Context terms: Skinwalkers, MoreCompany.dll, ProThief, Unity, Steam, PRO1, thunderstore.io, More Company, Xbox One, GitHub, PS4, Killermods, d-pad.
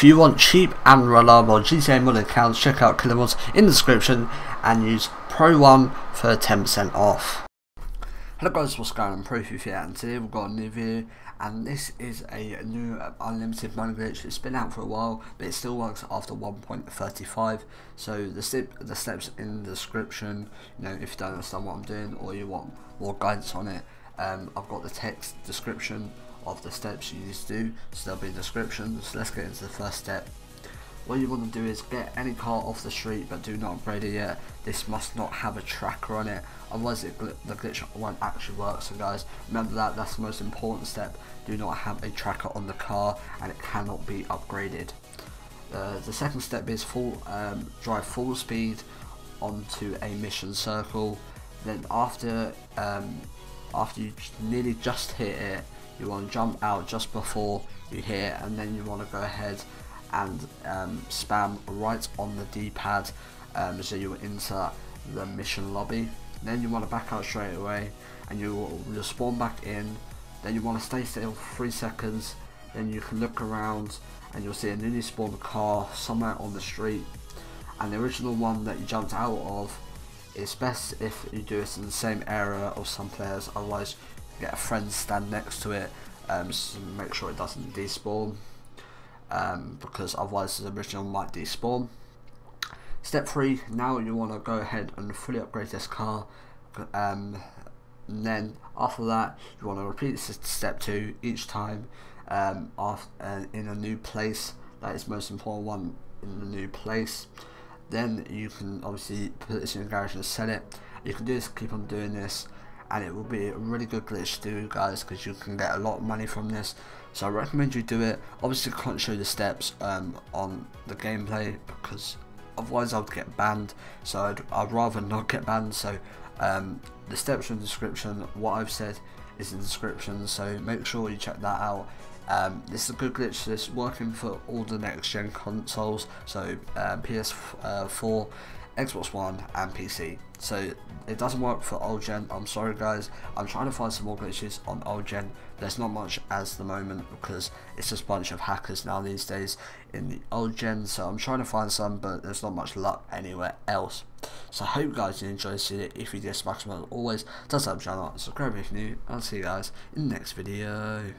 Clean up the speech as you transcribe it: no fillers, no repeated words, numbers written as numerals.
If you want cheap and reliable GTA mod accounts, check out Killermods in the description and use PRO1 for 10% off. Hello guys, what's going on? ProThief here, and today we've got a new video, and this is a new unlimited money glitch. It's been out for a while, but it still works after 1.35. So the steps in the description, you know, if you don't understand what I'm doing or you want more guidance on it, I've got the text description of the steps you need to do, so there'll be a description. So let's get into the first step. What you want to do is get any car off the street, but do not upgrade it yet. This must not have a tracker on it, otherwise the glitch won't actually work. So guys, remember that, that's the most important step. Do not have a tracker on the car and it cannot be upgraded. The second step is drive full speed onto a mission circle. Then after you nearly just hit it, you want to jump out just before you hit it, and then you want to go ahead and spam right on the D-pad, so you will enter the mission lobby. Then you want to back out straight away, and you'll spawn back in. Then you want to stay still for 3 seconds, then you can look around and you'll see a newly spawned car somewhere on the street, and the original one that you jumped out of. It's best if you do it in the same area of some players, otherwise you get a friend stand next to it, so make sure it doesn't despawn. Because otherwise the original might despawn. Step 3, now you want to go ahead and fully upgrade this car, and then after that you want to repeat this step 2 each time, in a new place. That is the most important one, in a new place. Then you can obviously put this in the garage and sell it. You can do this, keep on doing this, and it will be a really good glitch to do, guys, because you can get a lot of money from this. So I recommend you do it. Obviously I can't show the steps on the gameplay, because otherwise I'd get banned, so I'd rather not get banned. So the steps are in the description. What I've said is in the description, so make sure you check that out. This is a good glitch. This is working for all the next gen consoles, so PS4, Xbox One and PC. So it doesn't work for old gen. I'm sorry guys, I'm trying to find some more glitches on old gen. There's not much as the moment, because it's just a bunch of hackers now these days in the old gen. So I'm trying to find some, but there's not much luck anywhere else. So I hope guys you enjoyed this video. If you did, smash the button as always, thumbs up channel, subscribe if you're new, and I'll see you guys in the next video.